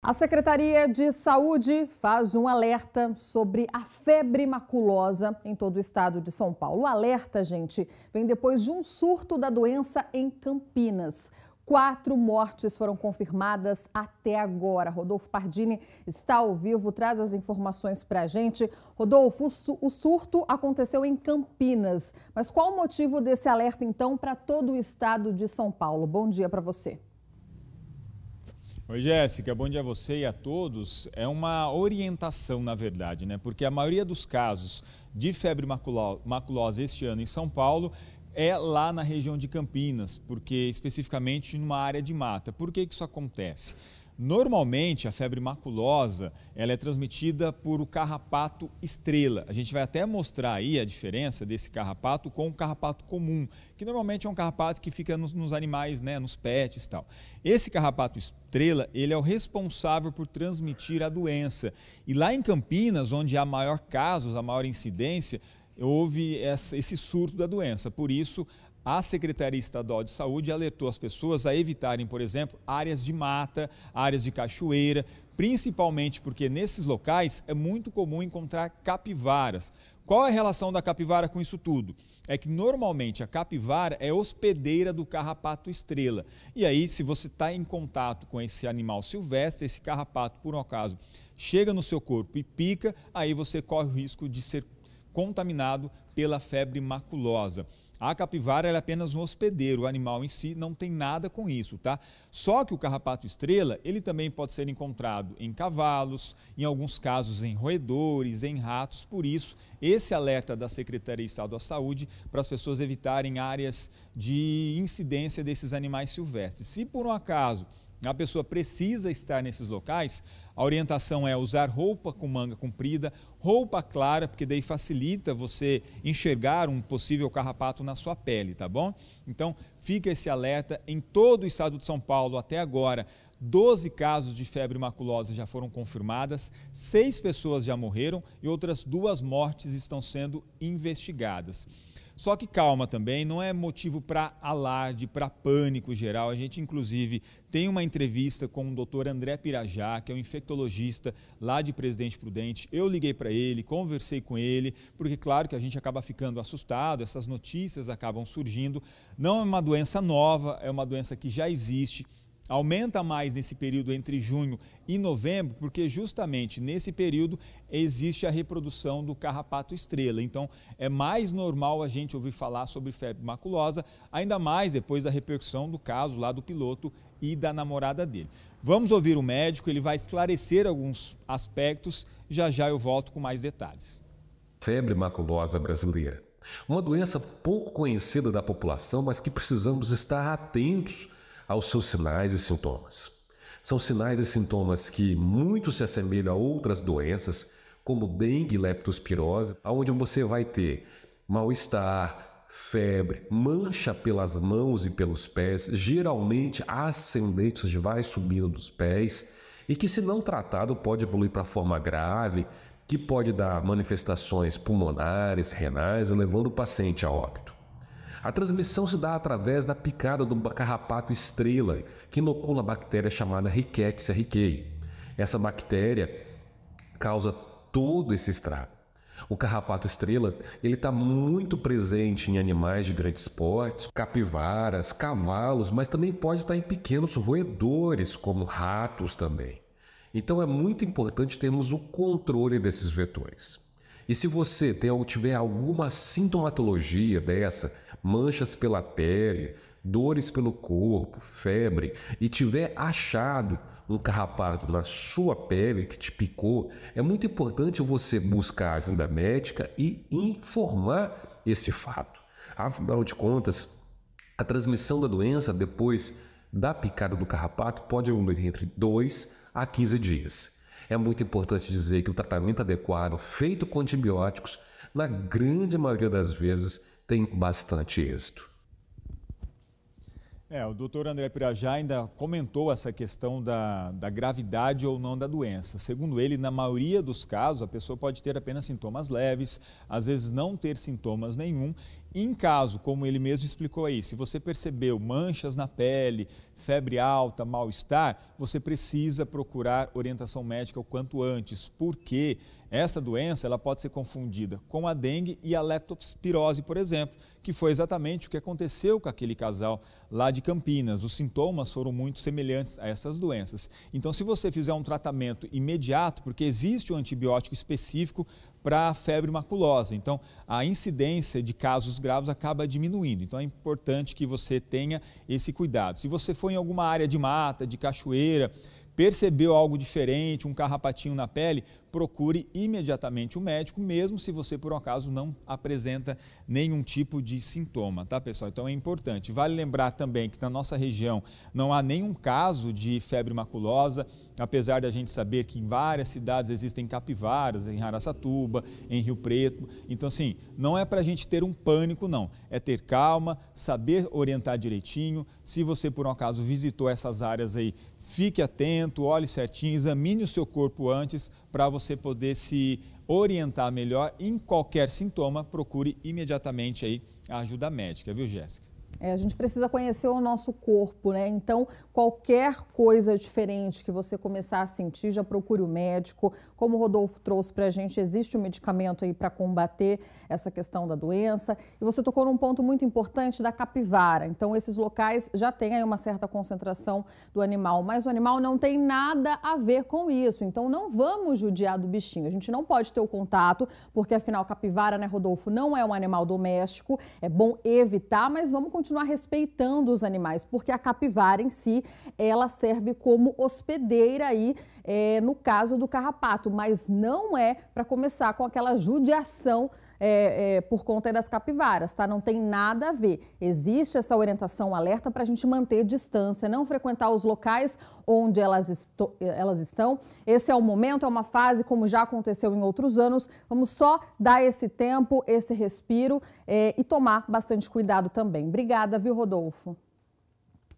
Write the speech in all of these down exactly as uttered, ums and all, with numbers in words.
A Secretaria de Saúde faz um alerta sobre a febre maculosa em todo o estado de São Paulo. O alerta, gente, vem depois de um surto da doença em Campinas. Quatro mortes foram confirmadas até agora. Rodolfo Pardini está ao vivo, traz as informações para a gente. Rodolfo, o surto aconteceu em Campinas, mas qual o motivo desse alerta, então, para todo o estado de São Paulo? Bom dia para você. Oi, Jéssica, bom dia a você e a todos. É uma orientação, na verdade, né? Porque a maioria dos casos de febre maculosa este ano em São Paulo é lá na região de Campinas, porque especificamente numa área de mata. Por que que isso acontece? Normalmente, a febre maculosa ela é transmitida por o carrapato estrela. A gente vai até mostrar aí a diferença desse carrapato com o carrapato comum, que normalmente é um carrapato que fica nos, nos animais, né, nos pets e tal. Esse carrapato estrela, ele é o responsável por transmitir a doença. E lá em Campinas, onde há maior casos, a maior incidência, houve essa, esse surto da doença. Por isso, a Secretaria Estadual de Saúde alertou as pessoas a evitarem, por exemplo, áreas de mata, áreas de cachoeira, principalmente porque nesses locais é muito comum encontrar capivaras. Qual é a relação da capivara com isso tudo? É que normalmente a capivara é hospedeira do carrapato estrela. E aí, se você está em contato com esse animal silvestre, esse carrapato, por um acaso, chega no seu corpo e pica, aí você corre o risco de ser contaminado pela febre maculosa. A capivara ela é apenas um hospedeiro, o animal em si não tem nada com isso, tá? Só que o carrapato estrela, ele também pode ser encontrado em cavalos, em alguns casos em roedores, em ratos, por isso esse alerta da Secretaria Estadual da Saúde para as pessoas evitarem áreas de incidência desses animais silvestres. Se por um acaso a pessoa precisa estar nesses locais, a orientação é usar roupa com manga comprida, roupa clara, porque daí facilita você enxergar um possível carrapato na sua pele, tá bom? Então, fica esse alerta em todo o estado de São Paulo até agora. doze casos de febre maculosa já foram confirmadas, seis pessoas já morreram e outras duas mortes estão sendo investigadas. Só que calma também, não é motivo para alarde, para pânico geral. A gente, inclusive, tem uma entrevista com o doutor André Pirajá, que é um infectologista lá de Presidente Prudente. Eu liguei para ele, conversei com ele, porque claro que a gente acaba ficando assustado, essas notícias acabam surgindo. Não é uma doença nova, é uma doença que já existe. Aumenta mais nesse período entre junho e novembro, porque justamente nesse período existe a reprodução do carrapato estrela. Então, é mais normal a gente ouvir falar sobre febre maculosa, ainda mais depois da repercussão do caso lá do piloto e da namorada dele. Vamos ouvir o médico, ele vai esclarecer alguns aspectos. Já já eu volto com mais detalhes. Febre maculosa brasileira. Uma doença pouco conhecida da população, mas que precisamos estar atentos aos seus sinais e sintomas. São sinais e sintomas que muito se assemelham a outras doenças, como dengue e leptospirose, onde você vai ter mal-estar, febre, mancha pelas mãos e pelos pés, geralmente ascendentes, vai subindo dos pés, e que se não tratado pode evoluir para forma grave, que pode dar manifestações pulmonares, renais, levando o paciente a óbito. A transmissão se dá através da picada do carrapato estrela, que inocula a bactéria chamada Rickettsia rickettsii. Essa bactéria causa todo esse estrago. O carrapato estrela está muito presente em animais de grandes portes, capivaras, cavalos, mas também pode estar em pequenos roedores, como ratos também. Então é muito importante termos o controle desses vetores. E se você tem, tiver alguma sintomatologia dessa, manchas pela pele, dores pelo corpo, febre, e tiver achado um carrapato na sua pele que te picou, é muito importante você buscar a ajuda médica e informar esse fato. Afinal de contas, a transmissão da doença depois da picada do carrapato pode evoluir entre dois a quinze dias. É muito importante dizer que o tratamento adequado, feito com antibióticos, na grande maioria das vezes, tem bastante êxito. É, o doutor André Pirajá ainda comentou essa questão da, da gravidade ou não da doença. Segundo ele, na maioria dos casos, a pessoa pode ter apenas sintomas leves, às vezes não ter sintomas nenhum. E em caso, como ele mesmo explicou aí, se você percebeu manchas na pele, febre alta, mal-estar, você precisa procurar orientação médica o quanto antes, porque essa doença ela pode ser confundida com a dengue e a leptospirose, por exemplo, que foi exatamente o que aconteceu com aquele casal lá de Campinas. Os sintomas foram muito semelhantes a essas doenças. Então, se você fizer um tratamento imediato, porque existe um antibiótico específico para a febre maculosa, então a incidência de casos graves acaba diminuindo. Então, é importante que você tenha esse cuidado. Se você for em alguma área de mata, de cachoeira, percebeu algo diferente, um carrapatinho na pele, procure imediatamente o médico, mesmo se você, por um acaso, não apresenta nenhum tipo de sintoma, tá, pessoal? Então, é importante. Vale lembrar também que na nossa região não há nenhum caso de febre maculosa, apesar da gente saber que em várias cidades existem capivaras, em Araçatuba, em Rio Preto. Então, assim, não é para a gente ter um pânico, não. É ter calma, saber orientar direitinho. Se você, por um acaso, visitou essas áreas aí, fique atento, olhe certinho, examine o seu corpo antes para você poder se orientar melhor. Em qualquer sintoma, procure imediatamente aí a ajuda médica, viu, Jéssica? É, a gente precisa conhecer o nosso corpo, né? Então, qualquer coisa diferente que você começar a sentir, já procure o médico. Como o Rodolfo trouxe para a gente, existe um medicamento aí para combater essa questão da doença. E você tocou num ponto muito importante da capivara. Então, esses locais já têm aí uma certa concentração do animal, mas o animal não tem nada a ver com isso. Então, não vamos judiar do bichinho. A gente não pode ter o contato, porque afinal, capivara, né, Rodolfo, não é um animal doméstico. É bom evitar, mas vamos continuar continuar respeitando os animais, porque a capivara em si, ela serve como hospedeira aí, é, no caso do carrapato, mas não é para começar com aquela judiação É, é, por conta das capivaras, tá? Não tem nada a ver. Existe essa orientação, alerta para a gente manter distância, não frequentar os locais onde elas, esto elas estão. Esse é o momento, é uma fase, como já aconteceu em outros anos. Vamos só dar esse tempo, esse respiro é, e tomar bastante cuidado também. Obrigada, viu, Rodolfo?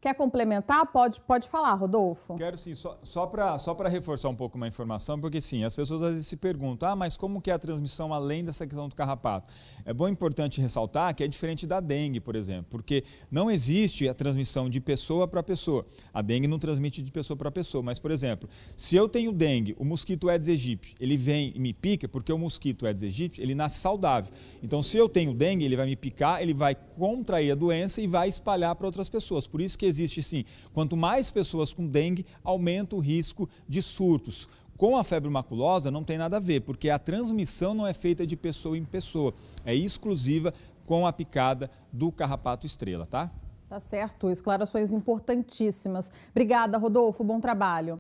Quer complementar? Pode, pode falar, Rodolfo. Quero sim, só, só para só para reforçar um pouco uma informação, porque sim, as pessoas às vezes se perguntam, ah, mas como que é a transmissão além dessa questão do carrapato? É bom e importante ressaltar que é diferente da dengue, por exemplo, porque não existe a transmissão de pessoa para pessoa. A dengue não transmite de pessoa para pessoa, mas, por exemplo, se eu tenho dengue, o mosquito Aedes aegypti, ele vem e me pica, porque o mosquito Aedes aegypti, ele nasce saudável. Então, se eu tenho dengue, ele vai me picar, ele vai contrair a doença e vai espalhar para outras pessoas. Por isso que existe sim, quanto mais pessoas com dengue, aumenta o risco de surtos. Com a febre maculosa não tem nada a ver, porque a transmissão não é feita de pessoa em pessoa, é exclusiva com a picada do carrapato estrela, tá? Tá certo, esclarações importantíssimas. Obrigada, Rodolfo, bom trabalho.